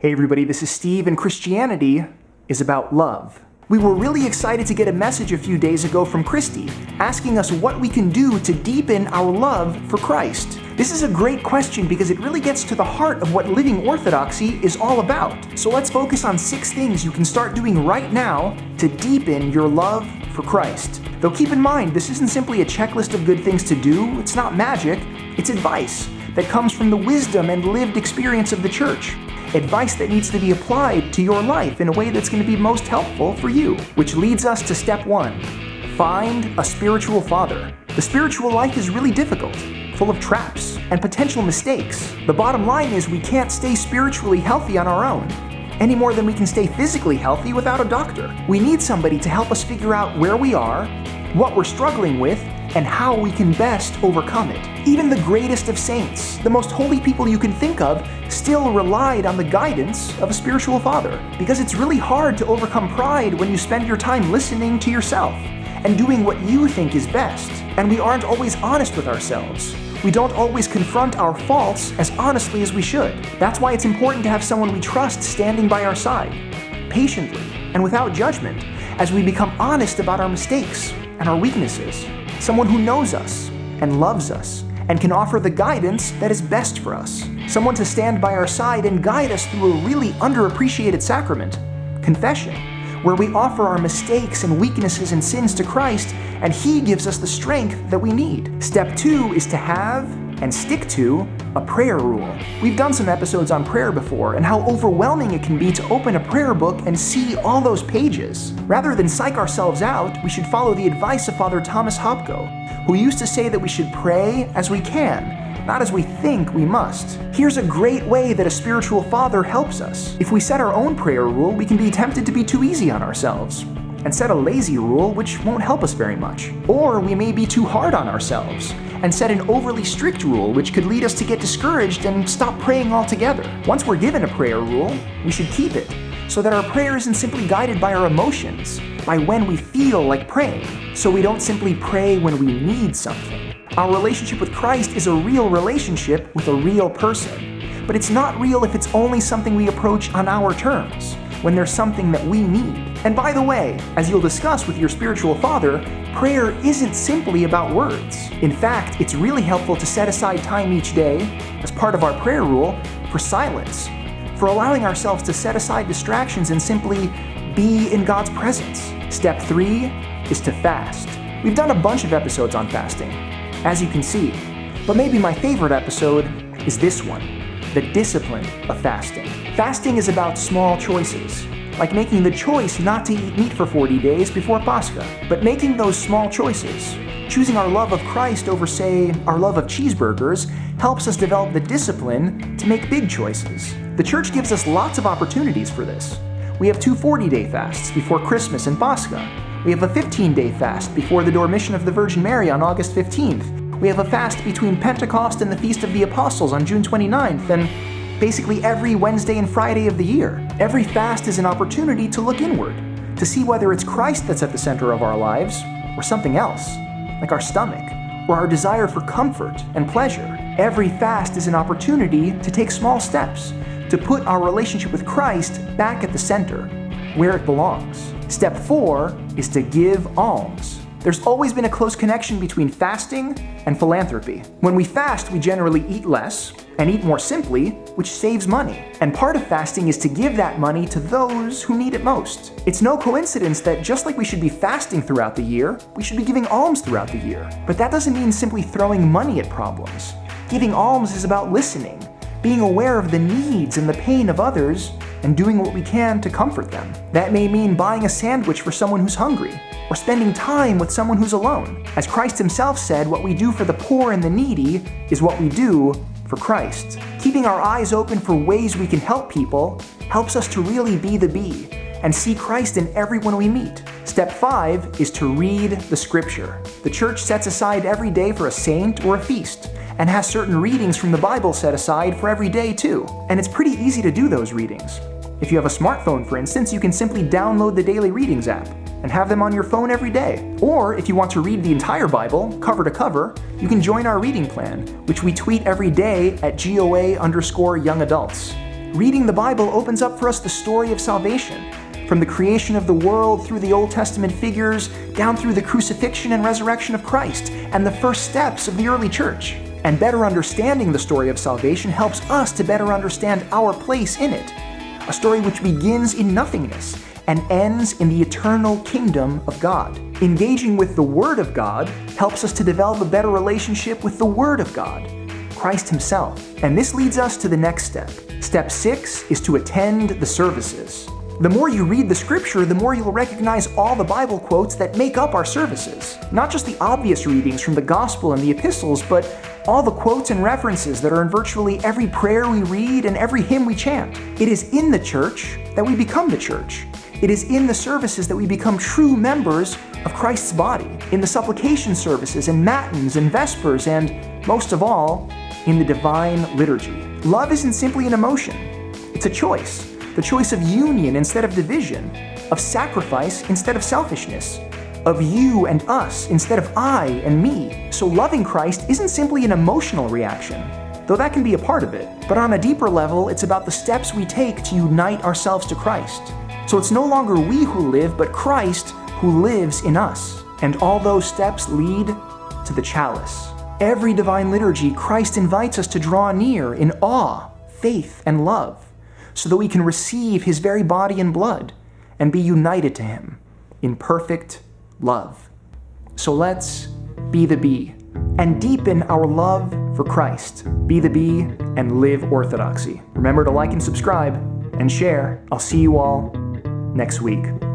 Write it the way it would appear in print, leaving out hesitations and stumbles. Hey everybody, this is Steve, and Christianity is about love. We were really excited to get a message a few days ago from Christy, asking us what we can do to deepen our love for Christ. This is a great question because it really gets to the heart of what living Orthodoxy is all about. So let's focus on 6 things you can start doing right now to deepen your love for Christ. Though keep in mind, this isn't simply a checklist of good things to do, it's not magic, it's advice that comes from the wisdom and lived experience of the Church. Advice that needs to be applied to your life in a way that's going to be most helpful for you. Which leads us to step 1. Find a spiritual father. The spiritual life is really difficult, full of traps and potential mistakes. The bottom line is we can't stay spiritually healthy on our own, any more than we can stay physically healthy without a doctor. We need somebody to help us figure out where we are, what we're struggling with, and how we can best overcome it. Even the greatest of saints, the most holy people you can think of, still relied on the guidance of a spiritual father. Because it's really hard to overcome pride when you spend your time listening to yourself and doing what you think is best. And we aren't always honest with ourselves. We don't always confront our faults as honestly as we should. That's why it's important to have someone we trust standing by our side, patiently and without judgment, as we become honest about our mistakes and our weaknesses. Someone who knows us and loves us and can offer the guidance that is best for us. Someone to stand by our side and guide us through a really underappreciated sacrament, confession, where we offer our mistakes and weaknesses and sins to Christ and He gives us the strength that we need. Step 2 is to have and stick to a prayer rule. We've done some episodes on prayer before and how overwhelming it can be to open a prayer book and see all those pages. Rather than psych ourselves out, we should follow the advice of Father Thomas Hopko, who used to say that we should pray as we can, not as we think we must. Here's a great way that a spiritual father helps us. If we set our own prayer rule, we can be tempted to be too easy on ourselves and set a lazy rule which won't help us very much. Or we may be too hard on ourselves and set an overly strict rule which could lead us to get discouraged and stop praying altogether. Once we're given a prayer rule, we should keep it so that our prayer isn't simply guided by our emotions, by when we feel like praying, so we don't simply pray when we need something. Our relationship with Christ is a real relationship with a real person, but it's not real if it's only something we approach on our terms, when there's something that we need. And by the way, as you'll discuss with your spiritual father, prayer isn't simply about words. In fact, it's really helpful to set aside time each day, as part of our prayer rule, for silence, for allowing ourselves to set aside distractions and simply be in God's presence. Step 3 is to fast. We've done a bunch of episodes on fasting, as you can see, but maybe my favorite episode is this one, the discipline of fasting. Fasting is about small choices, like making the choice not to eat meat for 40 days before Pascha, but making those small choices, choosing our love of Christ over, say, our love of cheeseburgers, helps us develop the discipline to make big choices. The Church gives us lots of opportunities for this. We have two 40-day fasts before Christmas and Pascha. We have a 15-day fast before the Dormition of the Virgin Mary on August 15th. We have a fast between Pentecost and the Feast of the Apostles on June 29th, and basically every Wednesday and Friday of the year. Every fast is an opportunity to look inward, to see whether it's Christ that's at the center of our lives, or something else, like our stomach, or our desire for comfort and pleasure. Every fast is an opportunity to take small steps, to put our relationship with Christ back at the center, where it belongs. Step 4 is to give alms. There's always been a close connection between fasting and philanthropy. When we fast, we generally eat less and eat more simply, which saves money. And part of fasting is to give that money to those who need it most. It's no coincidence that just like we should be fasting throughout the year, we should be giving alms throughout the year. But that doesn't mean simply throwing money at problems. Giving alms is about listening, being aware of the needs and the pain of others, and doing what we can to comfort them. That may mean buying a sandwich for someone who's hungry, or spending time with someone who's alone. As Christ Himself said, what we do for the poor and the needy is what we do for Christ. Keeping our eyes open for ways we can help people helps us to really be the bee and see Christ in everyone we meet. Step 5 is to read the Scripture. The Church sets aside every day for a saint or a feast, and has certain readings from the Bible set aside for every day too. And it's pretty easy to do those readings. If you have a smartphone, for instance, you can simply download the Daily Readings app and have them on your phone every day. Or if you want to read the entire Bible, cover to cover, you can join our reading plan, which we tweet every day at @GOA_young_adults. Reading the Bible opens up for us the story of salvation, from the creation of the world through the Old Testament figures, down through the crucifixion and resurrection of Christ, and the first steps of the early church. And better understanding the story of salvation helps us to better understand our place in it, a story which begins in nothingness and ends in the eternal kingdom of God. Engaging with the Word of God helps us to develop a better relationship with the Word of God, Christ Himself. And this leads us to the next step. Step 6 is to attend the services. The more you read the scripture, the more you'll recognize all the Bible quotes that make up our services. Not just the obvious readings from the Gospel and the epistles, but all the quotes and references that are in virtually every prayer we read and every hymn we chant. It is in the church that we become the church. It is in the services that we become true members of Christ's body, in the supplication services and matins and vespers, and most of all, in the divine liturgy. Love isn't simply an emotion, it's a choice. The choice of union instead of division, of sacrifice instead of selfishness, of you and us instead of I and me. So loving Christ isn't simply an emotional reaction, though that can be a part of it. But on a deeper level, it's about the steps we take to unite ourselves to Christ. So it's no longer we who live, but Christ who lives in us. And all those steps lead to the chalice. Every divine liturgy, Christ invites us to draw near in awe, faith, and love, so that we can receive His very body and blood and be united to Him in perfect love. So let's be the bee and deepen our love for Christ. Be the bee and live orthodoxy. Remember to like and subscribe and share. I'll see you all next week.